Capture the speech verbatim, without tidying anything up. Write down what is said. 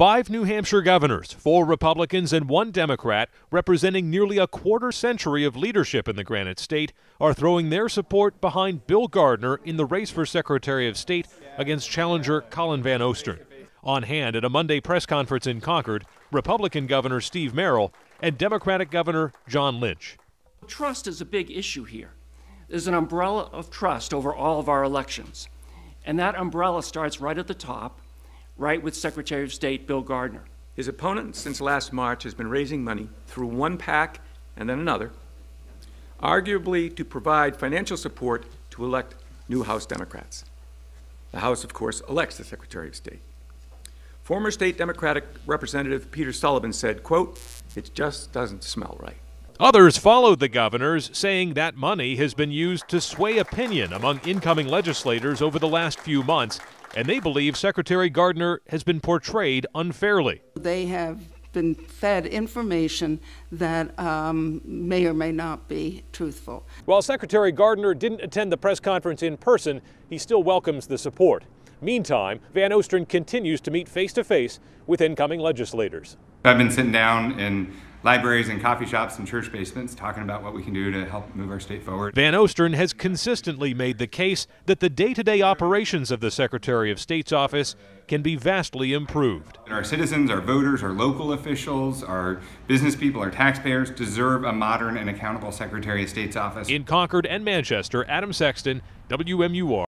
Five New Hampshire governors, four Republicans and one Democrat, representing nearly a quarter century of leadership in the Granite State, are throwing their support behind Bill Gardner in the race for Secretary of State against challenger Colin Van Ostern. On hand at a Monday press conference in Concord, Republican Governor Steve Merrill and Democratic Governor John Lynch. Trust is a big issue here. There's an umbrella of trust over all of our elections, and that umbrella starts right at the top, right with Secretary of State Bill Gardner. His opponent since last March has been raising money through one PAC and then another, arguably to provide financial support to elect new House Democrats. The House, of course, elects the Secretary of State. Former state Democratic Representative Peter Sullivan said, quote, "It just doesn't smell right." Others followed the governors, saying that money has been used to sway opinion among incoming legislators over the last few months, and they believe Secretary Gardner has been portrayed unfairly. They have been fed information that um, may or may not be truthful. While Secretary Gardner didn't attend the press conference in person, he still welcomes the support. Meantime, Van Ostern continues to meet face-to-face with incoming legislators. I've been sitting down and libraries and coffee shops and church basements talking about what we can do to help move our state forward. Van Ostern has consistently made the case that the day-to-day operations of the Secretary of State's office can be vastly improved. Our citizens, our voters, our local officials, our business people, our taxpayers deserve a modern and accountable Secretary of State's office. In Concord and Manchester, Adam Sexton, W M U R.